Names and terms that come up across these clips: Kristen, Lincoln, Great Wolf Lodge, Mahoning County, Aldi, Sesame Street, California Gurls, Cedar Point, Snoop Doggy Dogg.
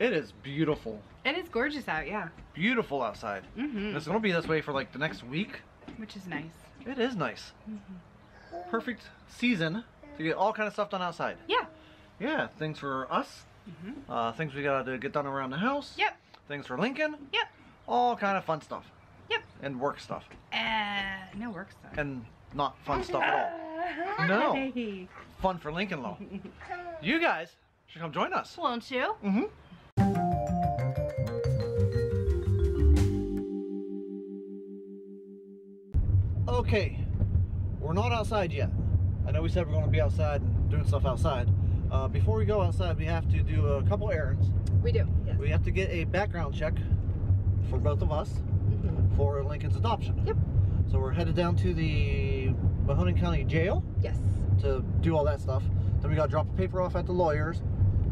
It is beautiful. It is gorgeous out, yeah. Beautiful outside. Mm-hmm. It's going to be this way for like the next week. Which is nice. It is nice. Mm-hmm. Perfect season to get all kind of stuff done outside. Yeah. Yeah, things for us. Mm-hmm. Things we got to get done around the house. Yep. Things for Lincoln. Yep. All kind of fun stuff. Yep. And work stuff. No work stuff. And not fun stuff at all. No. Fun for Lincoln Law. You guys should come join us. Won't you? Mm-hmm. Okay, we're not outside yet. I know we said we're going to be outside and doing stuff outside. Before we go outside, we have to do a couple errands. We do, yes. We have to get a background check for both of us for Lincoln's adoption. Yep. So we're headed down to the Mahoning County Jail. Yes. To do all that stuff. Then we got to drop a paper off at the lawyer's.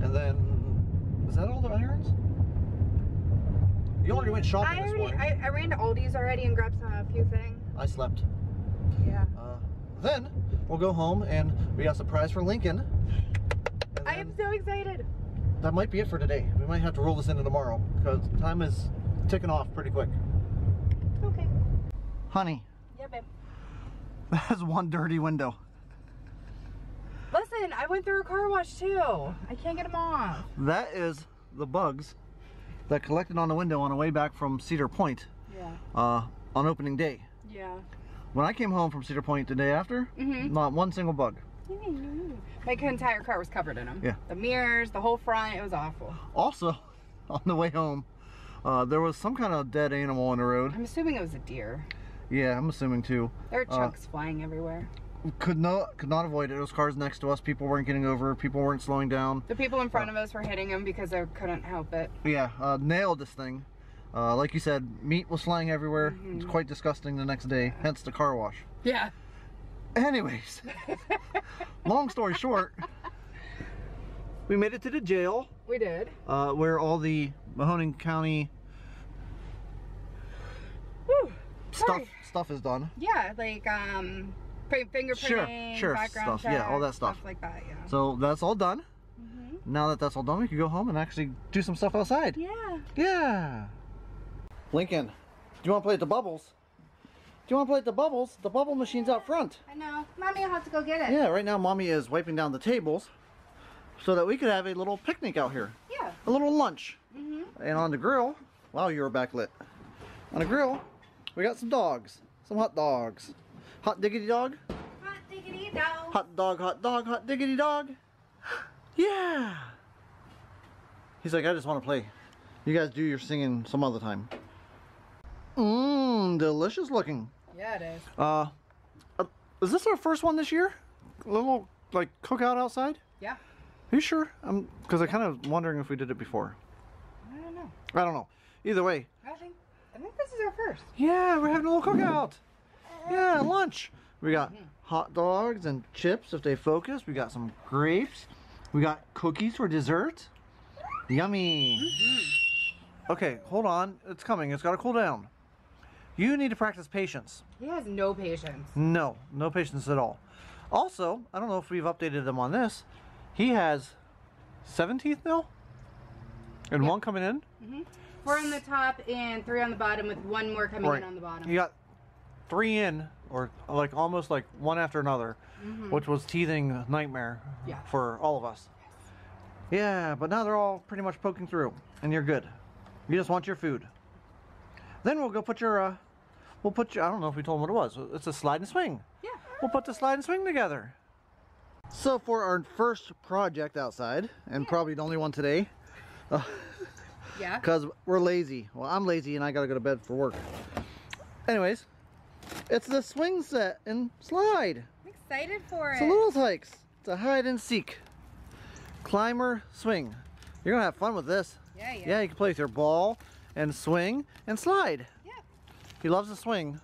And then, is that all the errands? You already went shopping this morning. I ran to Aldi's already and grabbed a few things. I slept. Yeah. Then we'll go home and we got a surprise for Lincoln. I am so excited. That might be it for today. We might have to roll this into tomorrow because time is ticking off pretty quick. Okay. Honey. Yeah, babe. That is one dirty window. Listen, I went through a car wash too. I can't get them off. That is the bugs that collected on the window on the way back from Cedar Point. Yeah. On opening day. Yeah. When I came home from Cedar Point the day after, not one single bug. My entire car was covered in them. Yeah. The mirrors, the whole front, it was awful. Also, on the way home, there was some kind of dead animal on the road. I'm assuming it was a deer. Yeah, I'm assuming too. There were chunks flying everywhere. Could not avoid it. It was cars next to us. People weren't getting over. People weren't slowing down. The people in front of us were hitting them because they couldn't help it. Yeah, nailed this thing. Like you said, meat was flying everywhere. It's quite disgusting the next day, hence the car wash. Yeah. Anyways, long story short, we made it to the jail. We did. Where all the Mahoning County stuff is done. Yeah, like fingerprinting, background check, yeah, all that stuff like that. Yeah. So that's all done. Now that that's all done, we can go home and actually do some stuff outside. Yeah. Yeah. Lincoln, do you want to play at the bubbles? Do you want to play at the bubbles? The bubble machine's out front. I know. Mommy will have to go get it. Yeah, right now Mommy is wiping down the tables so that we could have a little picnic out here. Yeah. A little lunch. And on the grill, wow, you were backlit. On the grill, we got some dogs. Some hot dogs. Hot diggity dog? Hot diggity dog. Hot dog, hot dog, hot diggity dog. Yeah. He's like, I just want to play. You guys do your singing some other time. Mmm, delicious looking. Yeah, it is. Is this our first one this year? A little like cookout outside? Yeah. Are you sure? Because I'm kind of wondering if we did it before. I don't know. I don't know. Either way. I think this is our first. Yeah, we're having a little cookout. Yeah, lunch. We got hot dogs and chips if they focus. We got some grapes. We got cookies for dessert. Yummy. Okay, hold on. It's coming. It's got to cool down. You need to practice patience. He has no patience. No, no patience at all. Also, I don't know if we've updated him on this. He has 7 teeth now? And one coming in? 4 on the top and 3 on the bottom with one more coming in on the bottom. You got 3 in, or like almost like one after another, which was teething nightmare for all of us. Yes. Yeah, but now they're all pretty much poking through, and you're good. You just want your food. Then we'll go put your, I don't know if we told them what it was. It's a slide and swing. Yeah. We'll put the slide and swing together. So for our first project outside, and probably the only one today, because we're lazy. Well, I'm lazy and I gotta go to bed for work. Anyways. It's the swing set and slide. I'm excited for it. It's a little hikes. It's a hide and seek. Climber swing. You're going to have fun with this. Yeah, yeah. Yeah, you can play with your ball and swing and slide. Yeah. He loves to swing.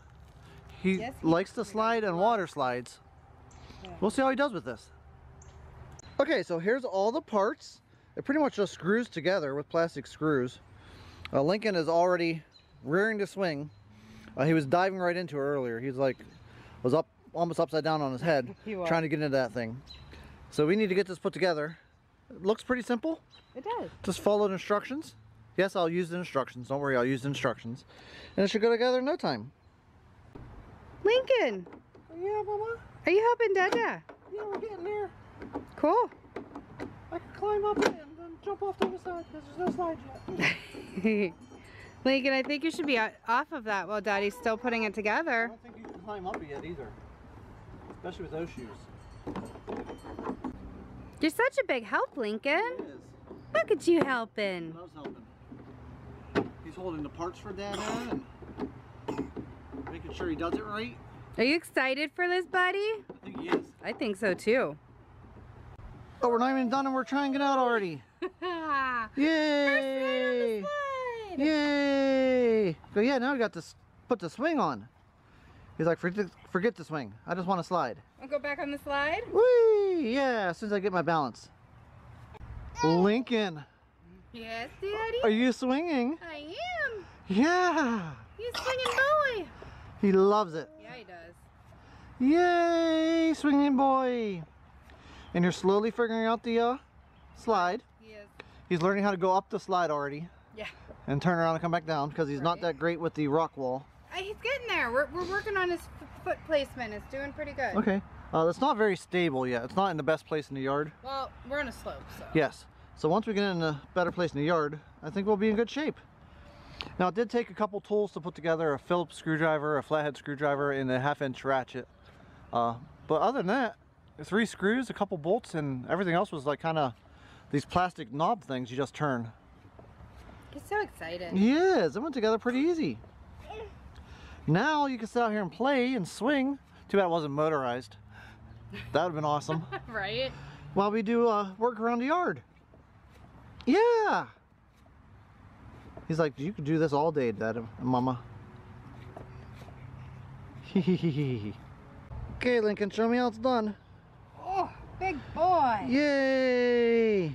He likes to slide and water slides. Yeah. We'll see how he does with this. Okay, so here's all the parts. It pretty much just screws together with plastic screws. Lincoln is already rearing to swing. He was diving right into it earlier. He was like, almost upside down on his head, trying to get into that thing. So we need to get this put together It looks pretty simple. It does. Just follow the instructions. Yes, I'll use the instructions. Don't worry, I'll use the instructions. And it should go together in no time. Lincoln! Yeah, Mama? Are you helping Dada? Yeah, we're getting there. Cool. I can climb up in and then jump off to the side because there's no slide yet. Lincoln, I think you should be off of that while Daddy's still putting it together. I don't think you can climb up yet either. Especially with those shoes. You're such a big help, Lincoln. It is. Look at you helping. He loves helping. He's holding the parts for Dada and making sure he does it right. Are you excited for this, buddy? I think he is. I think so too. Oh, we're not even done and we're trying it out already. Yay! First on the slide. Yay! But yeah, now we got to put the swing on. He's like, forget the swing. I just want to slide. I'll go back on the slide? Whee! Yeah, as soon as I get my balance. Lincoln. Yes, Daddy? Are you swinging? I am. Yeah. You swinging boy. He loves it. Yeah, he does. Yay, swinging boy. And you're slowly figuring out the slide. Yes. He's learning how to go up the slide already. Yeah. And turn around and come back down because he's not that great with the rock wall. He's getting there. We're working on his foot placement. It's doing pretty good. Okay. It's not very stable yet. It's not in the best place in the yard. Well, we're on a slope, so. Yes. So once we get in a better place in the yard, I think we'll be in good shape. Now, it did take a couple tools to put together, a Phillips screwdriver, a flathead screwdriver, and a half-inch ratchet. But other than that, 3 screws, a couple bolts, and everything else was like kind of these plastic knob things you just turn. He's so excited. He is. It went together pretty easy. Now you can sit out here and play and swing. Too bad it wasn't motorized. That would have been awesome. Right? While we do work around the yard. Yeah! He's like, you could do this all day, Dad and Mama. Okay, Lincoln, show me how it's done. Oh, big boy! Yay!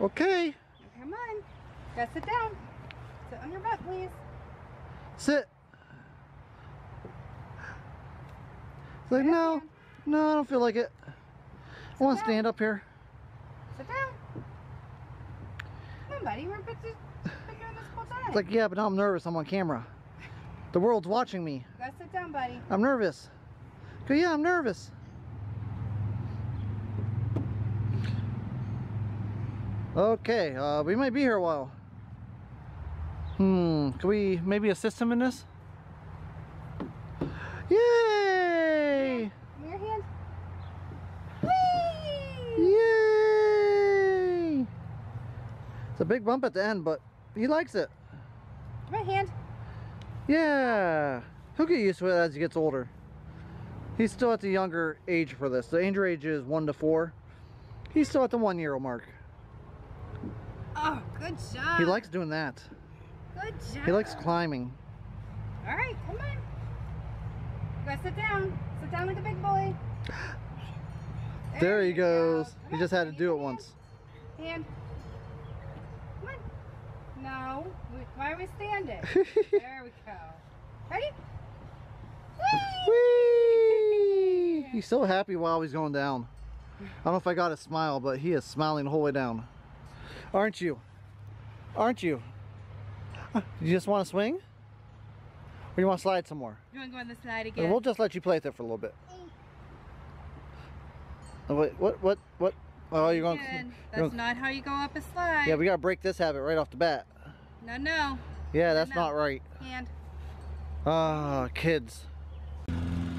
Okay. Come on. Gotta sit down. Sit on your butt, please. Sit. It's like, no, no, I don't feel like it. I want to stand up here. Sit down. Come on, buddy. We're picturing this whole time. It's like, yeah, but now I'm nervous. I'm on camera. The world's watching me. You gotta sit down, buddy. I'm nervous. Go, yeah, I'm nervous. Okay, we might be here a while. Can we maybe assist him in this? Yay! Come here, hand. Whee! Yay! It's a big bump at the end, but he likes it. Come on, hand. Yeah. He'll get used to it as he gets older. He's still at the younger age for this. The danger age is 1 to 4. He's still at the 1-year-old mark. Oh, good job. He likes doing that. Good job. He likes climbing. All right, come on. You gotta sit down. Sit down like a big boy. There he goes. He just had to do it once. Hand. Come on. No. Why are we standing? There we go. Ready? Whee! Whee! He's so happy while he's going down. I don't know if I got a smile, but he is smiling the whole way down. Aren't you? Aren't you? You just want to swing? Or you want to slide some more? You want to go on the slide again? And we'll just let you play with it for a little bit. Oh, wait, what? Oh, you're going... That's not how you go up a slide. Yeah, we got to break this habit right off the bat. No, no. Yeah, that's not right. Hand. Ah, kids.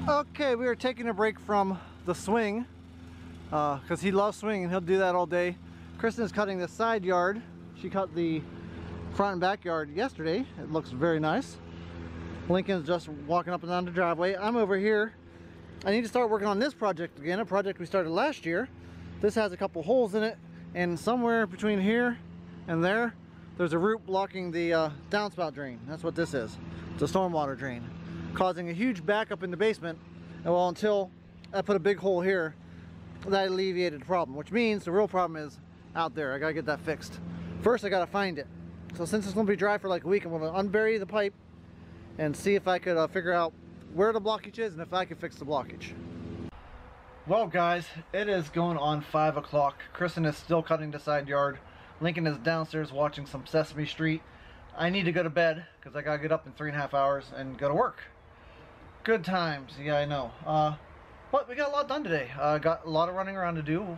Okay, we are taking a break from the swing. Because he loves swinging. He'll do that all day. Kristen is cutting the side yard. She cut the front and backyard yesterday. It looks very nice. Lincoln's just walking up and down the driveway. I'm over here. I need to start working on this project again, a project we started last year. This has a couple holes in it, and somewhere between here and there, there's a root blocking the downspout drain. That's what this is. It's a stormwater drain, causing a huge backup in the basement. And well, until I put a big hole here, that alleviated the problem, which means the real problem is out there. I gotta get that fixed. First, I gotta find it. So since it's going to be dry for like a week, I'm going to unbury the pipe and see if I could figure out where the blockage is and if I can fix the blockage. Well guys, it is going on 5 o'clock. Kristen is still cutting the side yard. Lincoln is downstairs watching some Sesame Street. I need to go to bed because I got to get up in 3.5 hours and go to work. Good times, yeah I know. But we got a lot done today. Got a lot of running around to do,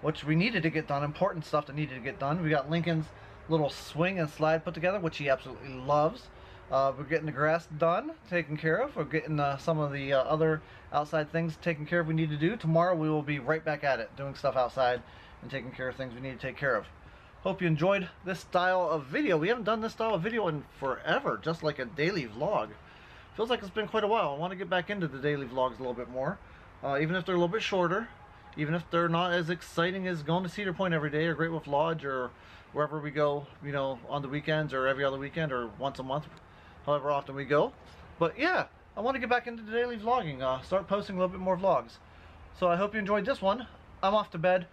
which we needed to get done, important stuff that needed to get done. We got Lincoln's little swing and slide put together, which he absolutely loves. We're getting the grass done, taken care of. We're getting some of the other outside things taken care of we need to do. Tomorrow we will be right back at it, doing stuff outside and taking care of things we need to take care of. Hope you enjoyed this style of video. We haven't done this style of video in forever, just like a daily vlog. Feels like it's been quite a while. I want to get back into the daily vlogs a little bit more. Even if they're a little bit shorter, even if they're not as exciting as going to Cedar Point every day or Great Wolf Lodge or wherever we go, you know, on the weekends or every other weekend or once a month. However often we go. But yeah, I want to get back into the daily vlogging, start posting a little bit more vlogs. So I hope you enjoyed this one. I'm off to bed.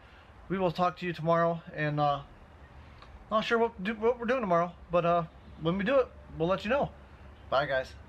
We will talk to you tomorrow, and not sure what we're doing tomorrow, but when we do it, we'll let you know. Bye guys.